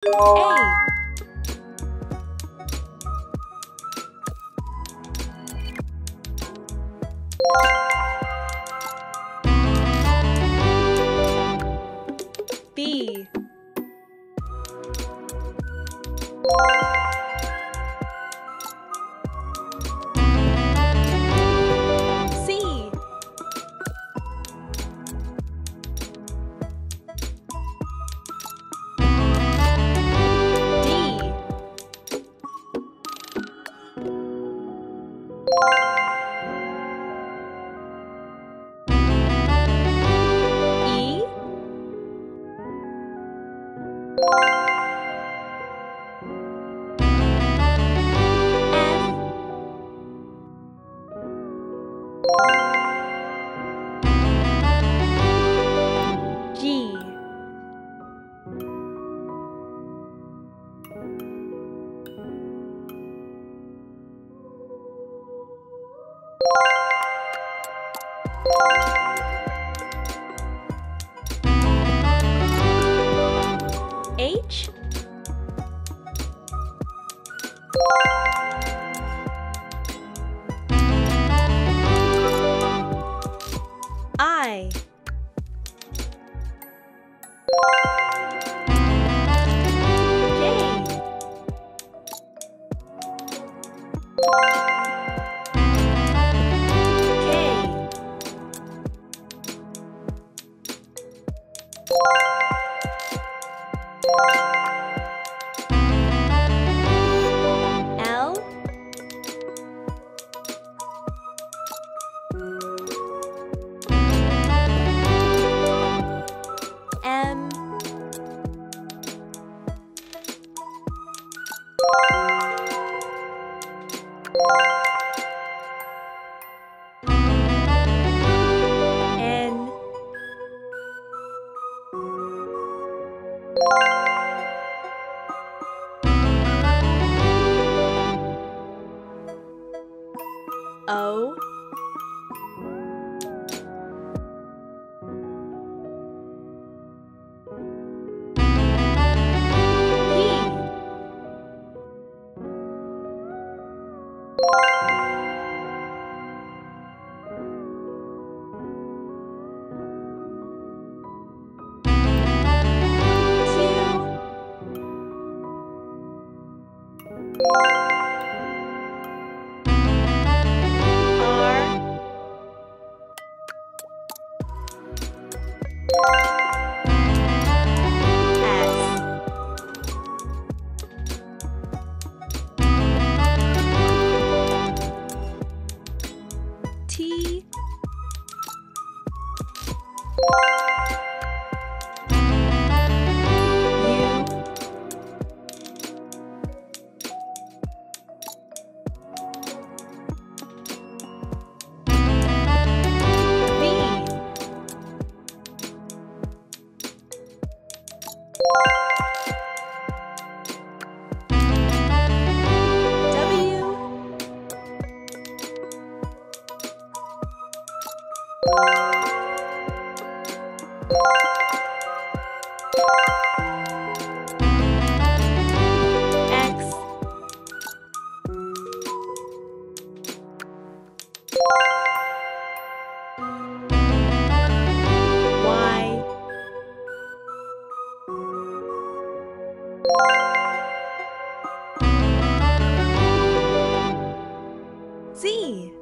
A. B. C. D. G. H. I. N. O. Z.